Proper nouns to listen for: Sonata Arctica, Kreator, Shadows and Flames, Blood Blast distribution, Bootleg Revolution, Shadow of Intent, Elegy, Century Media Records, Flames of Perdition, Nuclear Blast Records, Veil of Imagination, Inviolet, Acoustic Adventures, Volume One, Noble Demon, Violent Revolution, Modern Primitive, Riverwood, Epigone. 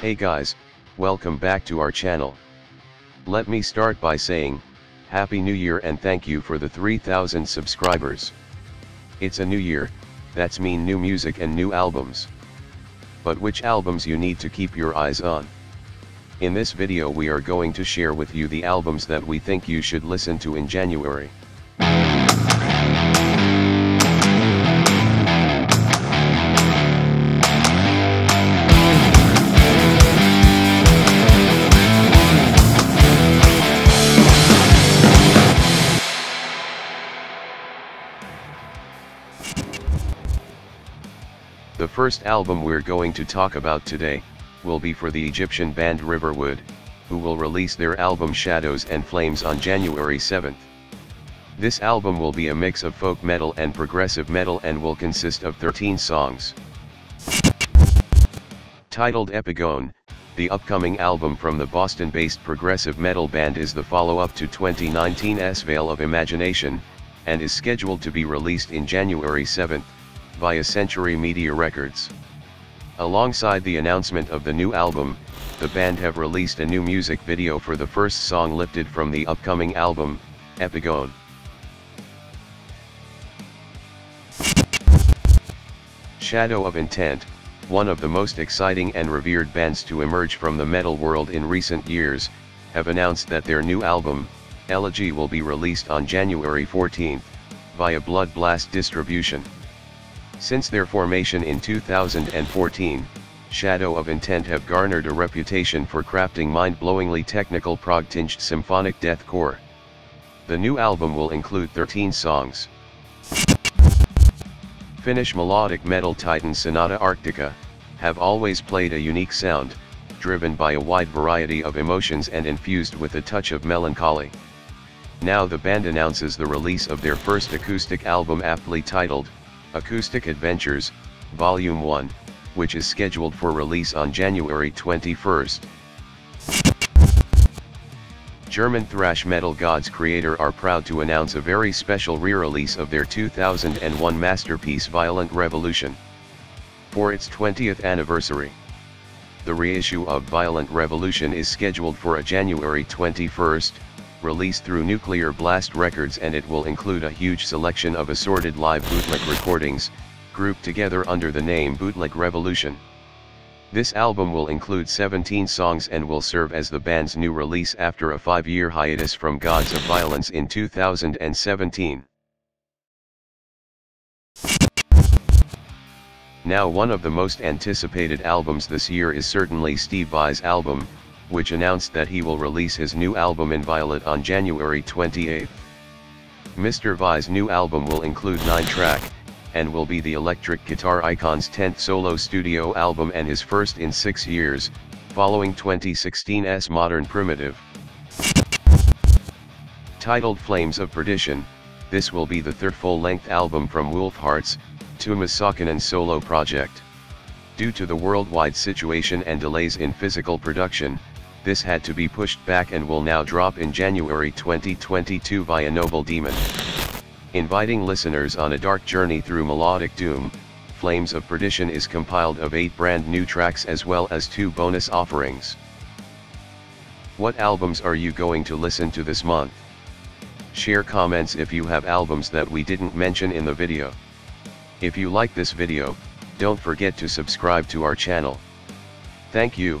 Hey guys, welcome back to our channel. Let me start by saying, Happy New Year and thank you for the 3,000 subscribers. It's a new year, that's mean new music and new albums. But which albums you need to keep your eyes on? In this video we are going to share with you the albums that we think you should listen to in January. The first album we're going to talk about today, will be for the Egyptian band Riverwood, who will release their album Shadows and Flames on January 7th. This album will be a mix of folk metal and progressive metal and will consist of 13 songs. Titled Epigone, the upcoming album from the Boston-based progressive metal band is the follow-up to 2019's Veil of Imagination, and is scheduled to be released in January 7th. Via Century Media Records. Alongside the announcement of the new album, the band have released a new music video for the first song lifted from the upcoming album, Epigone. Shadow of Intent, one of the most exciting and revered bands to emerge from the metal world in recent years, have announced that their new album, Elegy, will be released on January 14th, via Blood Blast distribution. Since their formation in 2014, Shadow of Intent have garnered a reputation for crafting mind-blowingly technical prog-tinged symphonic deathcore. The new album will include 13 songs. Finnish melodic metal titan Sonata Arctica, have always played a unique sound, driven by a wide variety of emotions and infused with a touch of melancholy. Now the band announces the release of their first acoustic album aptly titled, Acoustic Adventures, Volume One, which is scheduled for release on January 21st. German thrash metal gods Kreator are proud to announce a very special re-release of their 2001 masterpiece Violent Revolution. For its 20th anniversary, the reissue of Violent Revolution is scheduled for a January 21st, released through Nuclear Blast Records, and it will include a huge selection of assorted live bootleg recordings, grouped together under the name Bootleg Revolution. This album will include 17 songs and will serve as the band's new release after a 5-year hiatus from Gods of Violence in 2017. Now one of the most anticipated albums this year is certainly Steve Vai's album, which announced that he will release his new album Inviolet on January 28th. Mr. Vai's new album will include 9-track, and will be the electric guitar icon's 10th solo studio album and his first in 6 years, following 2016's Modern Primitive. Titled Flames of Perdition, this will be the third full-length album from Wolfheart's, Tuomas Saakonen's solo project. Due to the worldwide situation and delays in physical production, this had to be pushed back and will now drop in January 2022 via Noble Demon. Inviting listeners on a dark journey through melodic doom, Flames of Perdition is compiled of 8 brand new tracks as well as 2 bonus offerings. What albums are you going to listen to this month? Share comments if you have albums that we didn't mention in the video. If you like this video, don't forget to subscribe to our channel. Thank you,